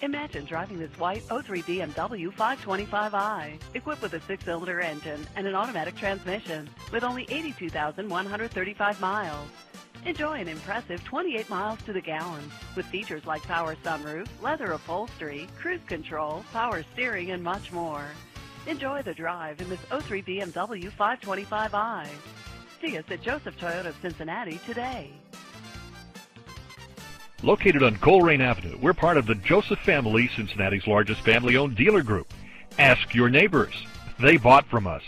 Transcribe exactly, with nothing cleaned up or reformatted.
Imagine driving this white oh three B M W five twenty-five i, equipped with a six-cylinder engine and an automatic transmission with only eighty-two thousand one hundred thirty-five miles. Enjoy an impressive twenty-eight miles to the gallon with features like power sunroof, leather upholstery, cruise control, power steering, and much more. Enjoy the drive in this oh three B M W five twenty-five i. See us at Joseph Toyota of Cincinnati today. Located on Colerain Avenue, we're part of the Joseph Family, Cincinnati's largest family-owned dealer group. Ask your neighbors. They bought from us.